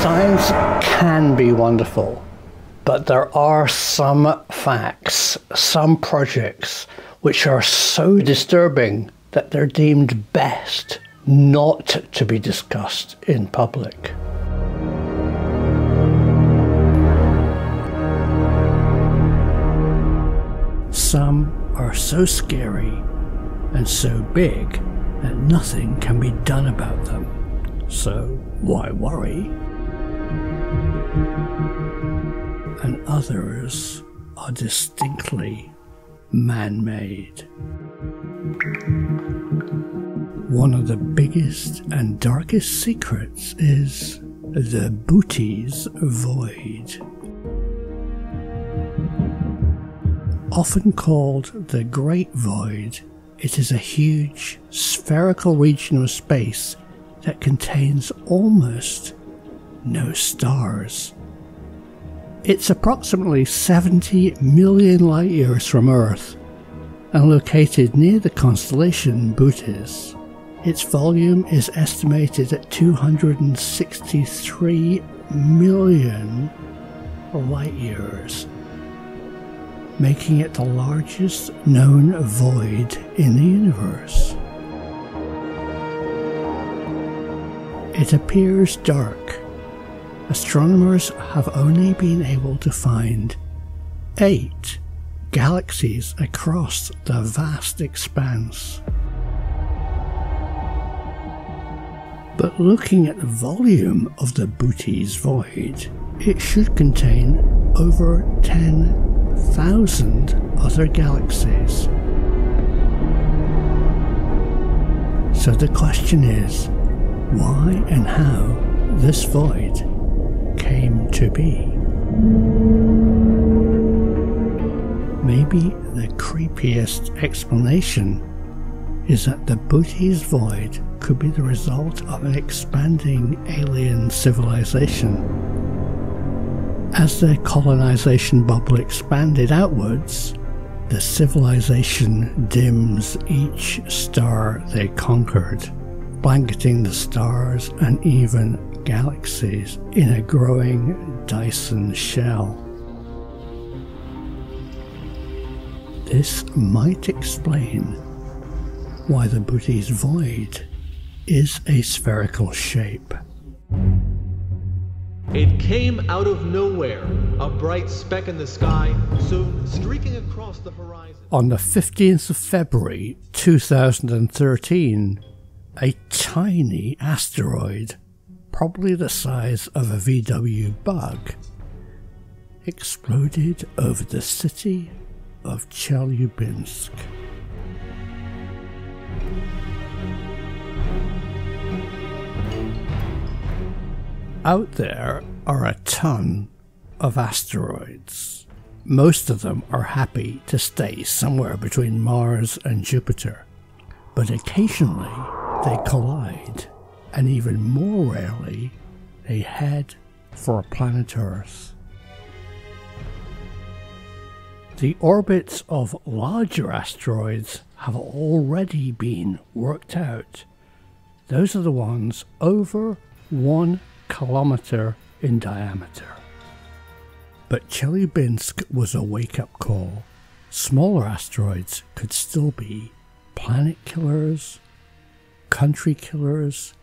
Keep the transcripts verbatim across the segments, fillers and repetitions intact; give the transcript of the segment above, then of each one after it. Science can be wonderful, but there are some facts, some projects, which are so disturbing that they're deemed best not to be discussed in public. Some are so scary and so big that nothing can be done about them. So why worry? And others are distinctly man-made. One of the biggest and darkest secrets is the Boötes Void. Often called the Great Void, it is a huge spherical region of space that contains almost no stars. It's approximately seventy million light years from Earth and located near the constellation Boötes. Its volume is estimated at two hundred sixty-three million light years, making it the largest known void in the universe. It appears dark. Astronomers have only been able to find eight galaxies across the vast expanse. But looking at the volume of the Boötes Void, it should contain over ten thousand other galaxies. So the question is, why and how this void came to be? Maybe the creepiest explanation is that the Boötes Void could be the result of an expanding alien civilization. As their colonization bubble expanded outwards, the civilization dims each star they conquered, blanketing the stars and even galaxies in a growing Dyson shell. This might explain why the Boötes Void is a spherical shape. It came out of nowhere, a bright speck in the sky, soon streaking across the horizon. On the fifteenth of February two thousand thirteen, a tiny asteroid, probably the size of a V W bug, exploded over the city of Chelyabinsk. Out there are a ton of asteroids. Most of them are happy to stay somewhere between Mars and Jupiter, but occasionally they collide, and even more rarely they head for planet Earth. The orbits of larger asteroids have already been worked out. Those are the ones over one kilometer in diameter. But Chelyabinsk was a wake-up call. Smaller asteroids could still be planet killers, country killers,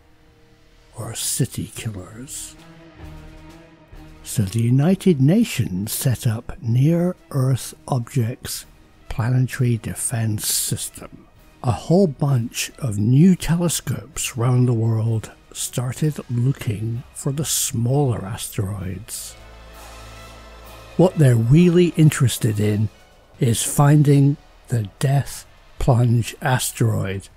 or city killers. So the United Nations set up Near Earth Objects Planetary Defense System. A whole bunch of new telescopes around the world started looking for the smaller asteroids. What they're really interested in is finding the Death Plunge asteroid.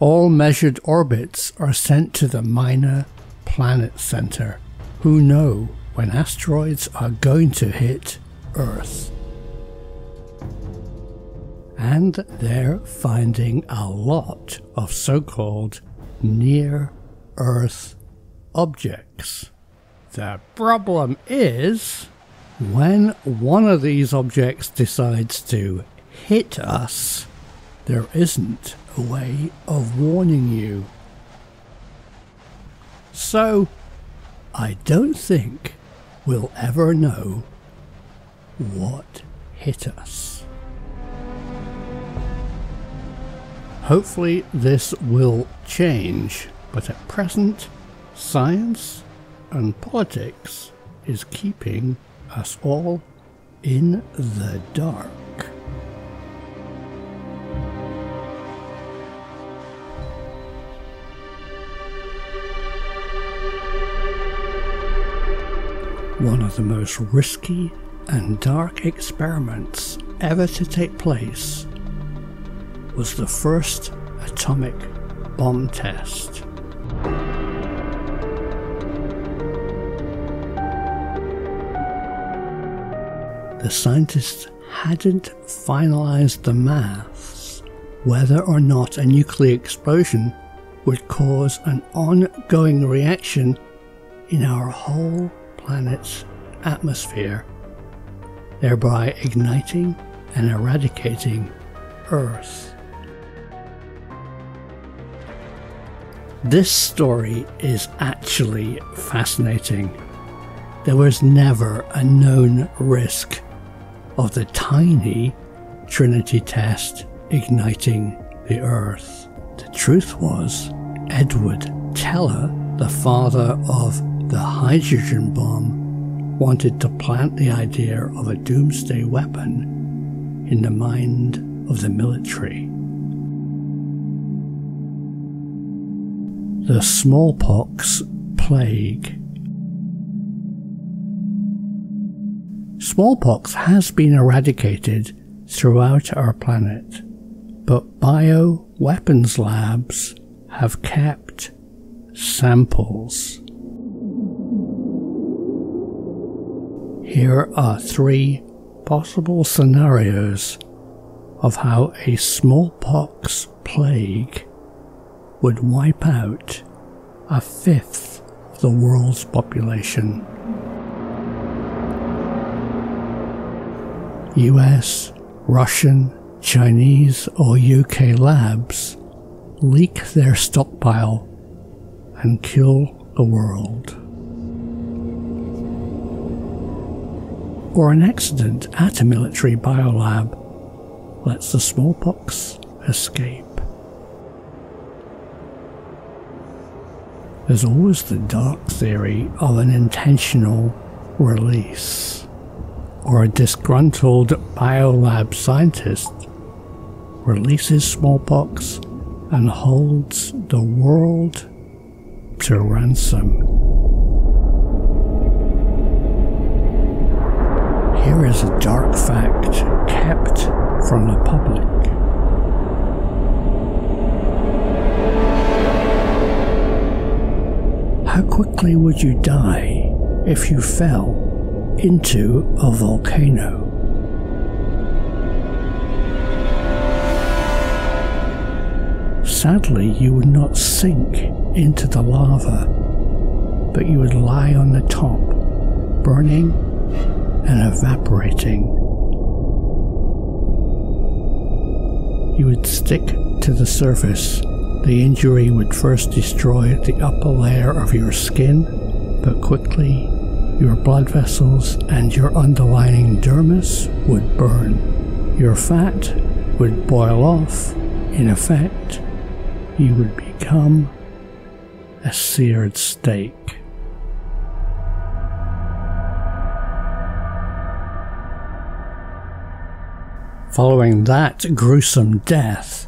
All measured orbits are sent to the Minor Planet Center, who know when asteroids are going to hit Earth. And they're finding a lot of so-called near Earth objects. The problem is, when one of these objects decides to hit us, there isn't a way of warning you. So, I don't think we'll ever know what hit us. Hopefully this will change, but at present, science and politics is keeping us all in the dark. One of the most risky and dark experiments ever to take place was the first atomic bomb test. The scientists hadn't finalized the maths whether or not a nuclear explosion would cause an ongoing reaction in our whole planet's atmosphere, thereby igniting and eradicating Earth. This story is actually fascinating. There was never a known risk of the tiny Trinity test igniting the Earth. The truth was, Edward Teller, the father of the hydrogen bomb, wanted to plant the idea of a doomsday weapon in the mind of the military. The Smallpox Plague. Smallpox has been eradicated throughout our planet, but bioweapons labs have kept samples. Here are three possible scenarios of how a smallpox plague would wipe out a fifth of the world's population. U S, Russian, Chinese or U K labs leak their stockpile and kill the world. Or an accident at a military biolab lets the smallpox escape. There's always the dark theory of an intentional release, or a disgruntled biolab scientist releases smallpox and holds the world to ransom. Here is a dark fact kept from the public. How quickly would you die if you fell into a volcano? Sadly, you would not sink into the lava, but you would lie on the top, burning and evaporating. You would stick to the surface. The injury would first destroy the upper layer of your skin, but quickly your blood vessels and your underlying dermis would burn. Your fat would boil off. In effect, you would become a seared steak. Following that gruesome death,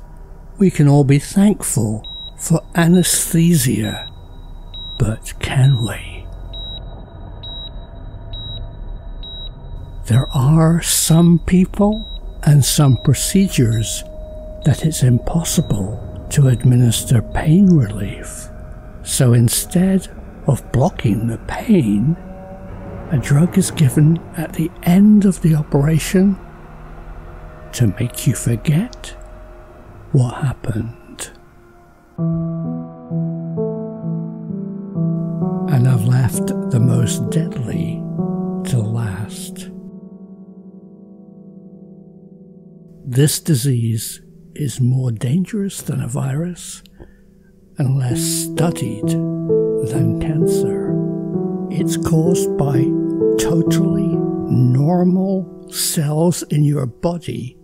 we can all be thankful for anesthesia, but can we? There are some people and some procedures that it's impossible to administer pain relief. So instead of blocking the pain, a drug is given at the end of the operation to make you forget what happened. And I've left the most deadly to last. This disease is more dangerous than a virus and less studied than cancer. It's caused by totally normal cells in your body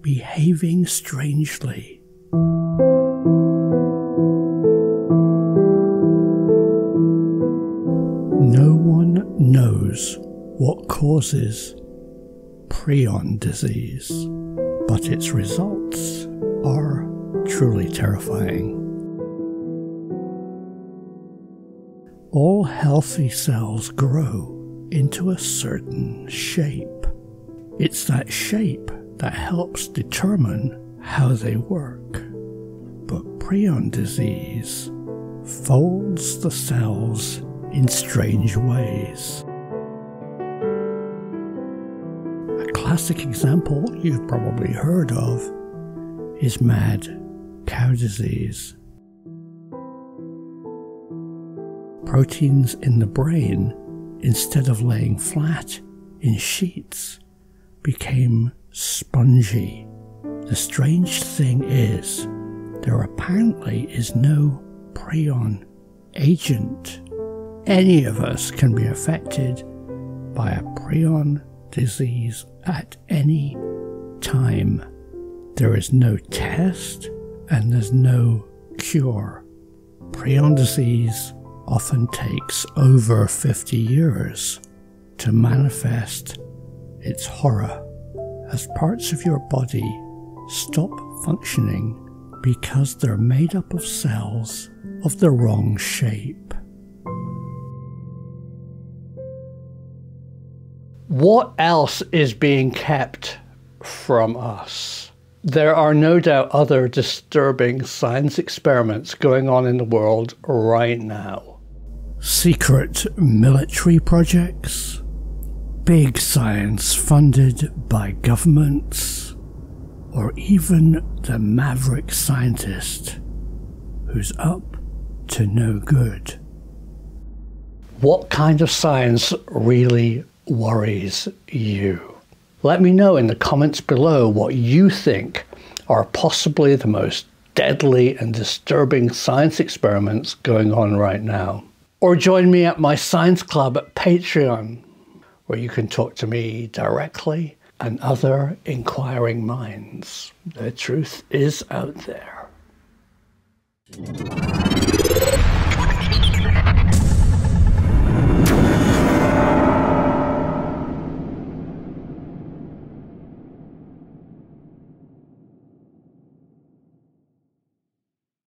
behaving strangely. No one knows what causes prion disease, but its results are truly terrifying. All healthy cells grow into a certain shape. It's that shape that helps determine how they work. But prion disease folds the cells in strange ways. A classic example you've probably heard of is mad cow disease. Proteins in the brain, instead of laying flat in sheets, became spongy. The strange thing is, there apparently is no prion agent. Any of us can be affected by a prion disease at any time. There is no test and there's no cure. Prion disease often takes over fifty years to manifest its horror as parts of your body stop functioning because they're made up of cells of the wrong shape. What else is being kept from us? There are no doubt other disturbing science experiments going on in the world right now. Secret military projects, big science funded by governments, or even the maverick scientist who's up to no good. What kind of science really worries you? Let me know in the comments below what you think are possibly the most deadly and disturbing science experiments going on right now. Or join me at my science club at Patreon, where you can talk to me directly and other inquiring minds. The truth is out there.